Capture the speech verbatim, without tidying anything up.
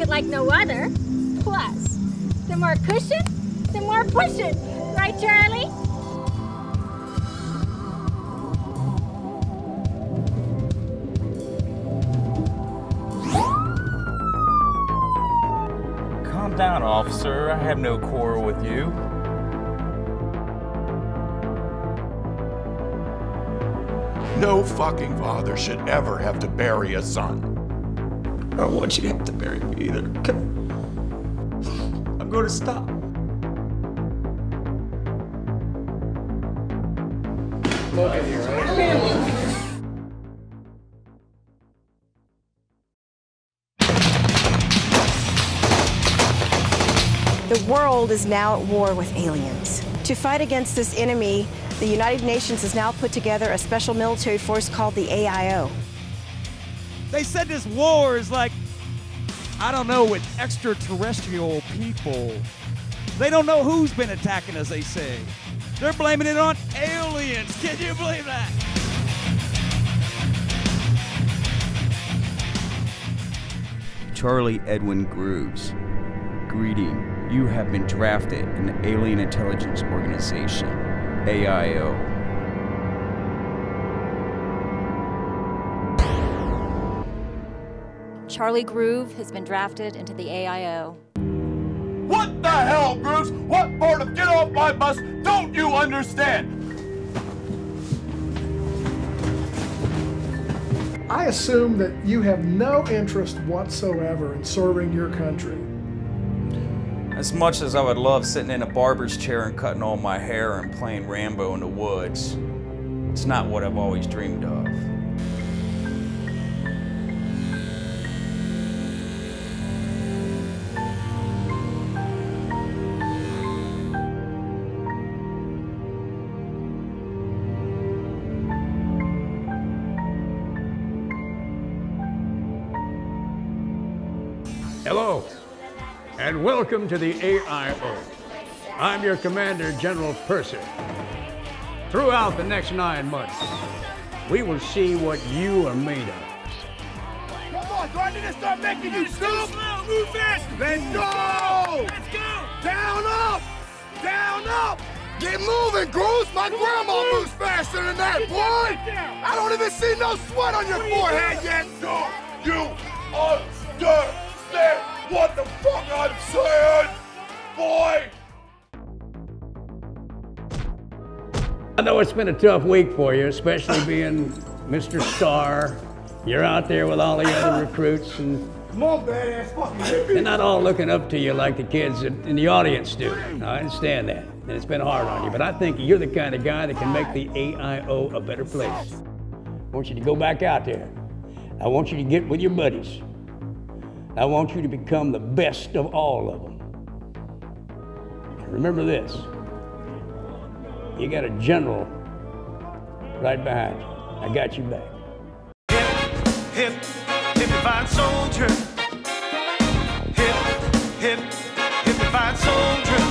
rocket like no other. Plus, the more cushion, the more pushing. Right, Charlie? Calm down, officer. I have no quarrel with you. No fucking father should ever have to bury a son. I don't want you to have to bury me either, okay? I'm going to stop. Look at here, right? The world is now at war with aliens. To fight against this enemy, the United Nations has now put together a special military force called the A I O. They said this war is like, I don't know, with extraterrestrial people. They don't know who's been attacking us, they say. They're blaming it on aliens. Can you believe that? Charlie Edwin Grooves, greeting. You have been drafted in the Alien Intelligence Organization, A I O. Charlie Groove has been drafted into the A I O. What the hell, Grooves? What part of get off my bus don't you understand? I assume that you have no interest whatsoever in serving your country. As much as I would love sitting in a barber's chair and cutting all my hair and playing Rambo in the woods, it's not what I've always dreamed of. Hello, and welcome to the A I O. I'm your commander, General Pershing. Throughout the next nine months, we will see what you are made of. Come on, do I need to start making you slow? Move faster! Let's go! Let's go! Down up! Down up! Get moving, Grooves! My grandma moves faster than that, boy! I don't even see no sweat on your forehead yet! Do you understand? What the fuck I'm saying, boy? I know it's been a tough week for you, especially being Mister Star. You're out there with all the other recruits, and come on, badass fucking hippie. They're not all looking up to you like the kids in the audience do. I understand that, and it's been hard on you, but I think you're the kind of guy that can make the A I O a better place. I want you to go back out there. I want you to get with your buddies. I want you to become the best of all of them. Remember this, you got a general right behind you. I got you back. Hip, hip, hip-ified soldier. Hip, hip, hip-ified soldier.